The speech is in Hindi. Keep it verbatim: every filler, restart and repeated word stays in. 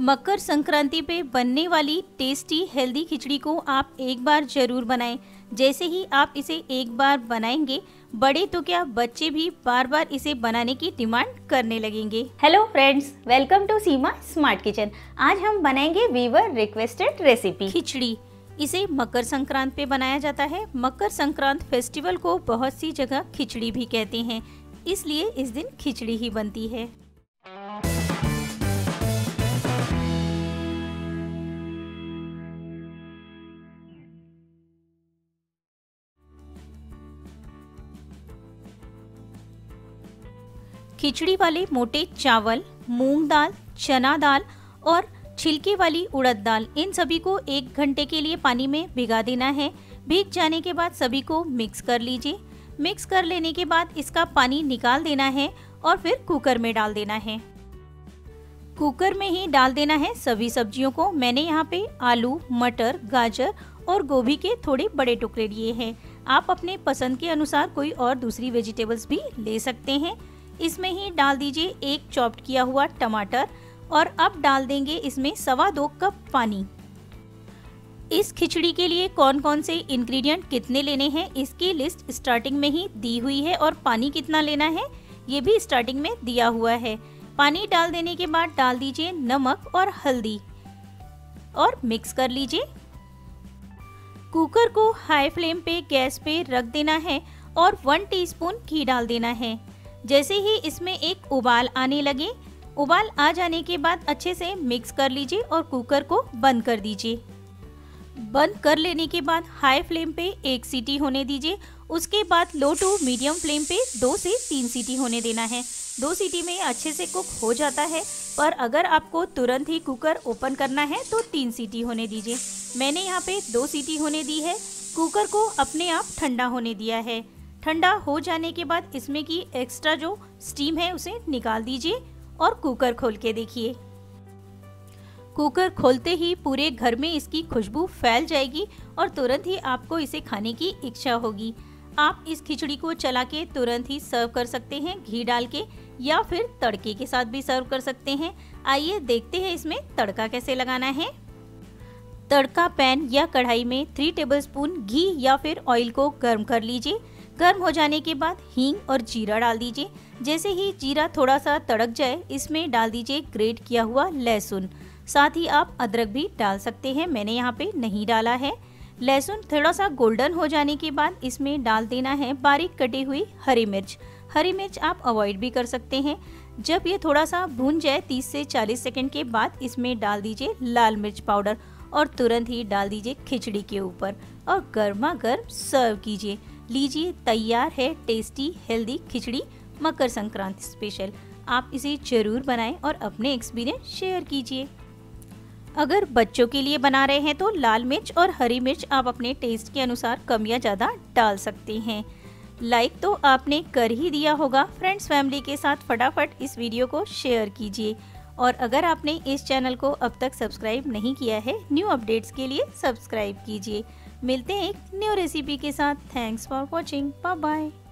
मकर संक्रांति पे बनने वाली टेस्टी हेल्दी खिचड़ी को आप एक बार ज़रूर बनाएं। जैसे ही आप इसे एक बार बनाएंगे, बड़े तो क्या बच्चे भी बार बार इसे बनाने की डिमांड करने लगेंगे। Hello friends, welcome to Seema smart kitchen. आज हम बनाएंगे व्यूअर रिक्वेस्टेड रेसिपी खिचड़ी। इसे मकर संक्रांत पे बनाया जाता है। मकर संक्रांत फेस्टिवल को बहुत सी जगह खिचड़ी भी कहते हैं, इसलिए इस दिन खिचड़ी ही बनती है। खिचड़ी वाले मोटे चावल, मूंग दाल, चना दाल और छिलके वाली उड़द दाल, इन सभी को एक घंटे के लिए पानी में भिगा देना है। भीग जाने के बाद सभी को मिक्स कर लीजिए। मिक्स कर लेने के बाद इसका पानी निकाल देना है और फिर कुकर में डाल देना है। कुकर में ही डाल देना है सभी सब्जियों को। मैंने यहाँ पे आलू, मटर, गाजर और गोभी के थोड़े बड़े टुकड़े लिए हैं। आप अपने पसंद के अनुसार कोई और दूसरी वेजिटेबल्स भी ले सकते हैं। इसमें ही डाल दीजिए एक चॉप्ड किया हुआ टमाटर और अब डाल देंगे इसमें सवा दो कप पानी। इस खिचड़ी के लिए कौन कौन से इंग्रेडिएंट कितने लेने हैं, इसकी लिस्ट स्टार्टिंग में ही दी हुई है और पानी कितना लेना है ये भी स्टार्टिंग में दिया हुआ है। पानी डाल देने के बाद डाल दीजिए नमक और हल्दी और मिक्स कर लीजिए। कुकर को हाई फ्लेम पे गैस पे रख देना है और वन टीस्पून घी डाल देना है। जैसे ही इसमें एक उबाल आने लगे, उबाल आ जाने के बाद अच्छे से मिक्स कर लीजिए और कुकर को बंद कर दीजिए। बंद कर लेने के बाद हाई फ्लेम पे एक सीटी होने दीजिए। उसके बाद लो टू मीडियम फ्लेम पे दो से तीन सीटी होने देना है। दो सीटी में अच्छे से कुक हो जाता है, पर अगर आपको तुरंत ही कुकर ओपन करना है तो तीन सीटी होने दीजिए। मैंने यहाँ पे दो सीटी होने दी है। कुकर को अपने आप ठंडा होने दिया है। ठंडा हो जाने के बाद इसमें की एक्स्ट्रा जो स्टीम है उसे निकाल दीजिए और कुकर खोल के देखिए। कुकर खोलते ही पूरे घर में इसकी खुशबू फैल जाएगी और तुरंत ही आपको इसे खाने की इच्छा होगी। आप इस खिचड़ी को चला के तुरंत ही सर्व कर सकते हैं घी डाल के, या फिर तड़के के साथ भी सर्व कर सकते हैं। आइए देखते हैं इसमें तड़का कैसे लगाना है। तड़का पैन या कढ़ाई में थ्री टेबलस्पून घी या फिर ऑयल को गर्म कर लीजिए। गर्म हो जाने के बाद हींग और जीरा डाल दीजिए। जैसे ही जीरा थोड़ा सा तड़क जाए, इसमें डाल दीजिए ग्रेट किया हुआ लहसुन। साथ ही आप अदरक भी डाल सकते हैं, मैंने यहाँ पे नहीं डाला है। लहसुन थोड़ा सा गोल्डन हो जाने के बाद इसमें डाल देना है बारीक कटी हुई हरी मिर्च। हरी मिर्च आप अवॉइड भी कर सकते हैं। जब ये थोड़ा सा भून जाए तीस से चालीस सेकेंड के बाद, इसमें डाल दीजिए लाल मिर्च पाउडर और तुरंत ही डाल दीजिए खिचड़ी के ऊपर और गर्मा गर्म सर्व कीजिए। लीजिए, तैयार है tasty healthy khichdi Makar Sankranti special. आप इसे जरूर बनाएं और अपने एक्सपीरियंस शेयर कीजिए। अगर बच्चों के लिए बना रहे हैं तो लाल मिर्च और हरी मिर्च आप अपने टेस्ट के अनुसार कम या ज़्यादा डाल सकते हैं। लाइक तो आपने कर ही दिया होगा। फ्रेंड्स, फैमिली के साथ फटाफट इस वीडियो को शेयर कीजिए और अगर आपने इस चैनल को अब तक सब्सक्राइब नहीं किया है, न्यू अपडेट्स के लिए सब्सक्राइब कीजिए। मिलते हैं एक न्यू रेसिपी के साथ। Thanks for watching, bye bye.